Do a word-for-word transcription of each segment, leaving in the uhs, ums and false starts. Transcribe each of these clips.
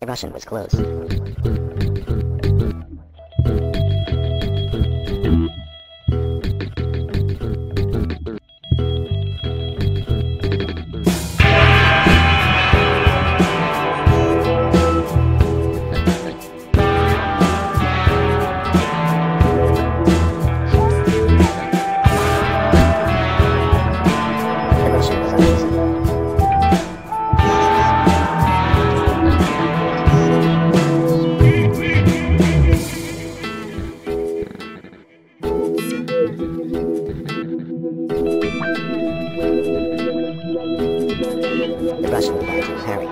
The Russian was close. The Russian invited Harry.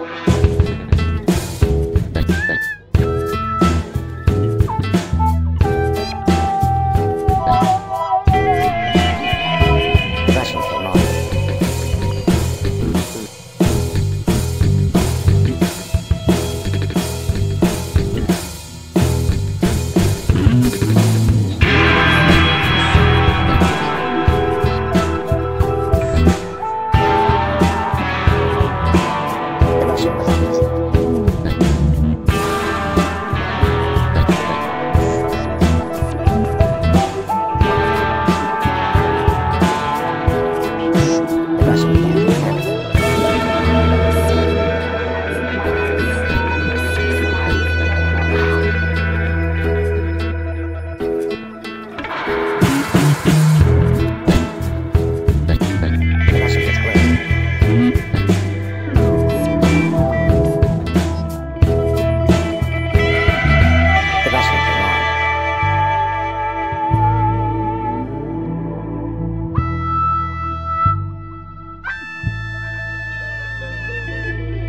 Russian increased his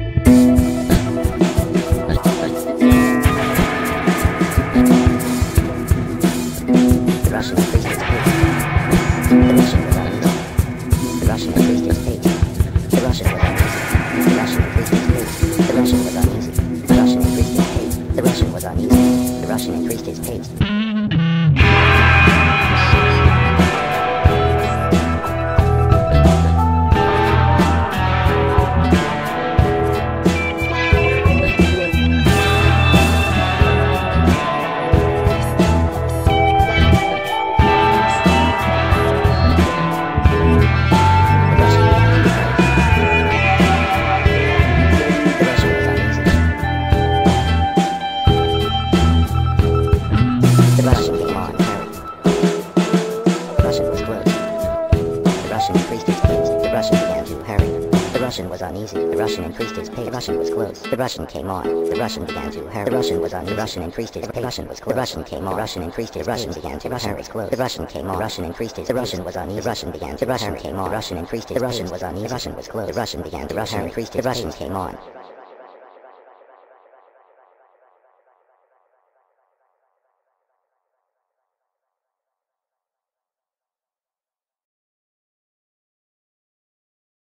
pace. The Russian increased his pace. The Russian was close. The Russian came on. The Russian began to hurry. The Russian was on. The Russian increased his pace. The Russian was close. The Russian came on. The Russian increased his pace. The Russian began to hurry. The Russian came on. The Russian increased his pace. The Russian was on. The Russian began to hurry. The Russian came on. The Russian increased his pace. The Russian was on. The Russian was close. The Russian began to hurry. The Russian increased his pace. The Russian came on.